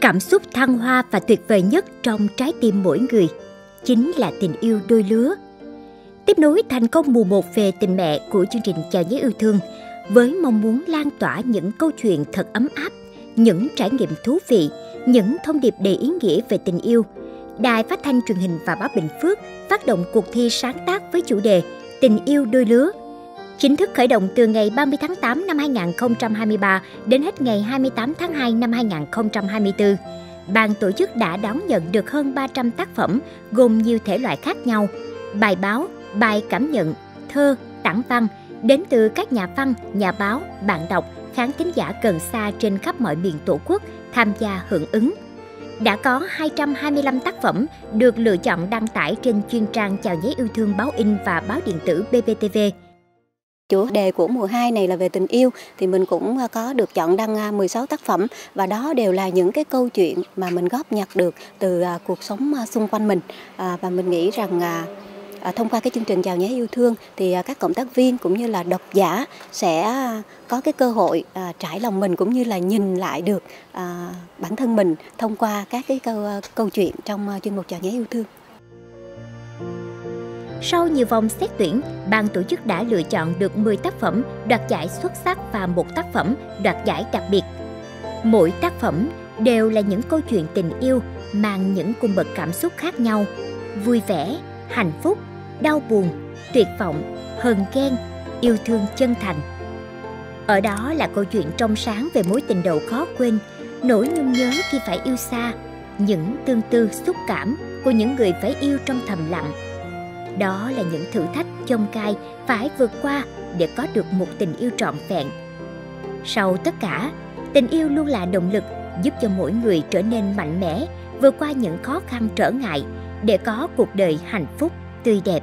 Cảm xúc thăng hoa và tuyệt vời nhất trong trái tim mỗi người chính là tình yêu đôi lứa. Tiếp nối thành công mùa 1 về tình mẹ của chương trình Chào nhé yêu thương với mong muốn lan tỏa những câu chuyện thật ấm áp, những trải nghiệm thú vị, những thông điệp đầy ý nghĩa về tình yêu. Đài Phát thanh Truyền hình và Báo Bình Phước phát động cuộc thi sáng tác với chủ đề Tình yêu đôi lứa. Chính thức khởi động từ ngày 30 tháng 8 năm 2023 đến hết ngày 28 tháng 2 năm 2024. Ban tổ chức đã đón nhận được hơn 300 tác phẩm gồm nhiều thể loại khác nhau, bài báo, bài cảm nhận, thơ, tản văn đến từ các nhà văn, nhà báo, bạn đọc, khán thính giả gần xa trên khắp mọi miền Tổ quốc tham gia hưởng ứng. Đã có 225 tác phẩm được lựa chọn đăng tải trên chuyên trang Chào nhé yêu thương báo in và báo điện tử BBTV. Chủ đề của mùa 2 này là về tình yêu thì mình cũng có được chọn đăng 16 tác phẩm và đó đều là những cái câu chuyện mà mình góp nhặt được từ cuộc sống xung quanh mình. Và mình nghĩ rằng thông qua cái chương trình Chào nhé yêu thương thì các cộng tác viên cũng như là độc giả sẽ có cái cơ hội trải lòng mình cũng như là nhìn lại được bản thân mình thông qua các cái câu chuyện trong chuyên mục Chào nhé yêu thương. Sau nhiều vòng xét tuyển, ban tổ chức đã lựa chọn được 10 tác phẩm đoạt giải xuất sắc và 1 tác phẩm đoạt giải đặc biệt. Mỗi tác phẩm đều là những câu chuyện tình yêu mang những cung bậc cảm xúc khác nhau, vui vẻ, hạnh phúc, đau buồn, tuyệt vọng, hờn ghen, yêu thương chân thành. Ở đó là câu chuyện trong sáng về mối tình đầu khó quên, nỗi nhung nhớ khi phải yêu xa, những tương tư xúc cảm của những người phải yêu trong thầm lặng. Đó là những thử thách chông gai phải vượt qua để có được một tình yêu trọn vẹn. Sau tất cả, tình yêu luôn là động lực giúp cho mỗi người trở nên mạnh mẽ, vượt qua những khó khăn trở ngại để có cuộc đời hạnh phúc, tươi đẹp.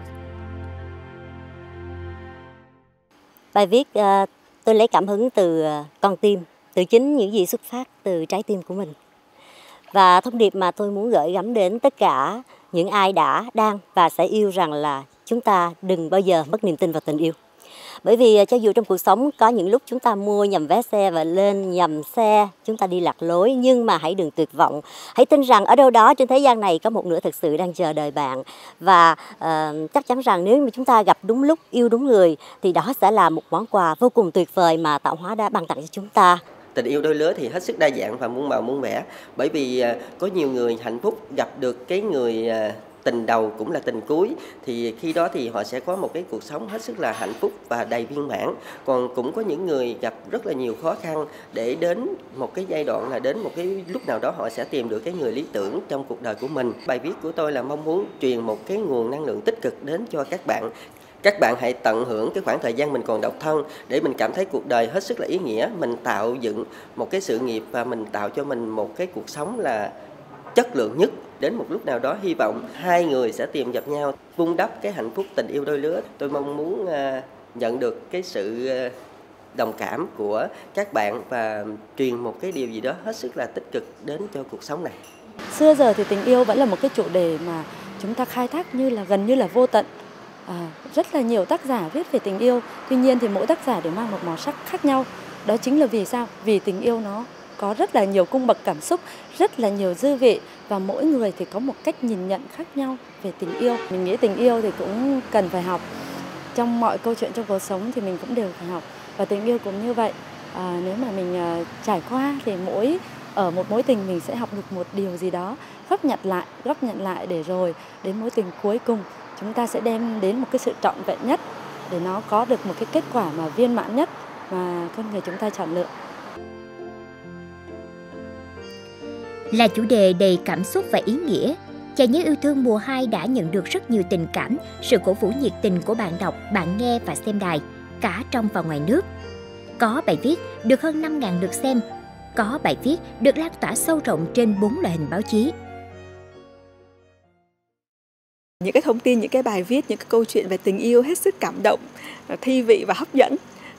Bài viết tôi lấy cảm hứng từ con tim, từ chính những gì xuất phát từ trái tim của mình. Và thông điệp mà tôi muốn gửi gắm đến tất cả những ai đã, đang và sẽ yêu rằng là chúng ta đừng bao giờ mất niềm tin vào tình yêu. Bởi vì cho dù trong cuộc sống có những lúc chúng ta mua nhầm vé xe và lên nhầm xe, chúng ta đi lạc lối, nhưng mà hãy đừng tuyệt vọng. Hãy tin rằng ở đâu đó trên thế gian này có một nửa thực sự đang chờ đợi bạn. Và chắc chắn rằng nếu mà chúng ta gặp đúng lúc, yêu đúng người thì đó sẽ là một món quà vô cùng tuyệt vời mà tạo hóa đã ban tặng cho chúng ta. Tình yêu đôi lứa thì hết sức đa dạng và muôn màu muôn vẻ, bởi vì có nhiều người hạnh phúc gặp được cái người tình đầu cũng là tình cuối, thì khi đó thì họ sẽ có một cái cuộc sống hết sức là hạnh phúc và đầy viên mãn. Còn cũng có những người gặp rất là nhiều khó khăn để đến một cái giai đoạn là đến một cái lúc nào đó họ sẽ tìm được cái người lý tưởng trong cuộc đời của mình. Bài viết của tôi là mong muốn truyền một cái nguồn năng lượng tích cực đến cho các bạn. Các bạn hãy tận hưởng cái khoảng thời gian mình còn độc thân để mình cảm thấy cuộc đời hết sức là ý nghĩa. Mình tạo dựng một cái sự nghiệp và mình tạo cho mình một cái cuộc sống là chất lượng nhất. Đến một lúc nào đó hy vọng hai người sẽ tìm gặp nhau, vun đắp cái hạnh phúc tình yêu đôi lứa. Tôi mong muốn nhận được cái sự đồng cảm của các bạn và truyền một cái điều gì đó hết sức là tích cực đến cho cuộc sống này. Xưa giờ thì tình yêu vẫn là một cái chủ đề mà chúng ta khai thác như là gần như là vô tận. Rất là nhiều tác giả viết về tình yêu. Tuy nhiên thì mỗi tác giả đều mang một màu sắc khác nhau. Đó chính là vì sao? Vì tình yêu nó có rất là nhiều cung bậc cảm xúc, rất là nhiều dư vị. Và mỗi người thì có một cách nhìn nhận khác nhau về tình yêu. Mình nghĩ tình yêu thì cũng cần phải học. Trong mọi câu chuyện trong cuộc sống thì mình cũng đều phải học. Và tình yêu cũng như vậy. Nếu mà mình trải qua thì ở một mối tình mình sẽ học được một điều gì đó, góp nhặt lại để rồi đến mối tình cuối cùng chúng ta sẽ đem đến một cái sự trọn vẹn nhất để nó có được một cái kết quả mà viên mãn nhất mà con người chúng ta chọn lựa. Là chủ đề đầy cảm xúc và ý nghĩa, Chào nhé yêu thương mùa 2 đã nhận được rất nhiều tình cảm, sự cổ vũ nhiệt tình của bạn đọc, bạn nghe và xem đài, cả trong và ngoài nước. Có bài viết được hơn 5.000 lượt xem, có bài viết được lan tỏa sâu rộng trên 4 loại hình báo chí. Những cái thông tin, những cái bài viết, những cái câu chuyện về tình yêu hết sức cảm động, thi vị và hấp dẫn.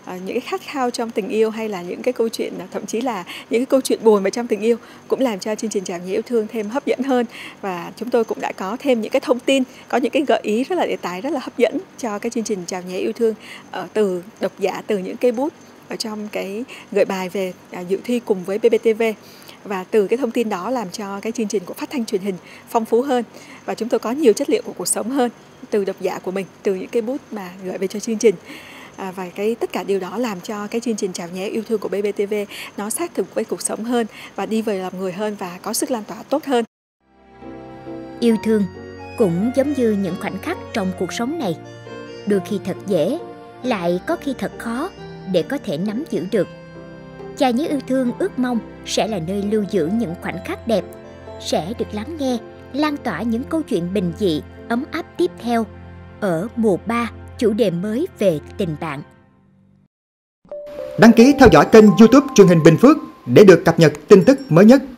Những cái khát khao trong tình yêu hay là những cái câu chuyện, thậm chí là những cái câu chuyện buồn mà trong tình yêu cũng làm cho chương trình Chào nhé yêu thương thêm hấp dẫn hơn. Và chúng tôi cũng đã có thêm những cái thông tin, có những cái gợi ý rất là đề tài, rất là hấp dẫn cho cái chương trình Chào nhé yêu thương từ độc giả, từ những cây bút ở trong cái gợi bài về dự thi cùng với BBTV. Và từ cái thông tin đó làm cho cái chương trình của Phát Thanh Truyền Hình phong phú hơn, và chúng tôi có nhiều chất liệu của cuộc sống hơn từ độc giả của mình, từ những cái bút mà gửi về cho chương trình. Và tất cả điều đó làm cho cái chương trình Chào Nhé Yêu Thương của BBTV nó sát thực với cuộc sống hơn, và đi về làm người hơn, và có sức lan tỏa tốt hơn. Yêu thương cũng giống như những khoảnh khắc trong cuộc sống này, đôi khi thật dễ, lại có khi thật khó để có thể nắm giữ được. Chào Nhé Yêu Thương ước mong sẽ là nơi lưu giữ những khoảnh khắc đẹp, sẽ được lắng nghe, lan tỏa những câu chuyện bình dị, ấm áp tiếp theo ở mùa 3, chủ đề mới về tình bạn. Đăng ký theo dõi kênh YouTube Truyền Hình Bình Phước để được cập nhật tin tức mới nhất.